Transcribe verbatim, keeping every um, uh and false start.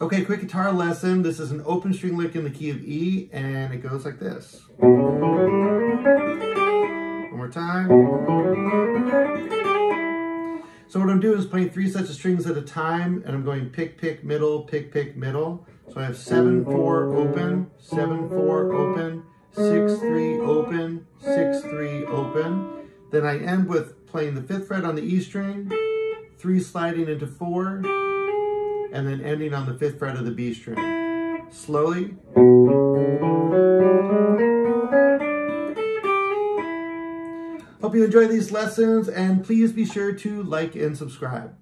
Okay, quick guitar lesson. This is an open string lick in the key of E, and it goes like this. One more time. So what I'm doing is playing three sets of strings at a time, and I'm going pick, pick, middle, pick, pick, middle. So I have seven, four, open, seven, four, open, six, three, open, six, three, open. Then I end with playing the fifth fret on the E string, three sliding into four, and then ending on the fifth fret of the B string. Slowly. Hope you enjoy these lessons, and please be sure to like and subscribe.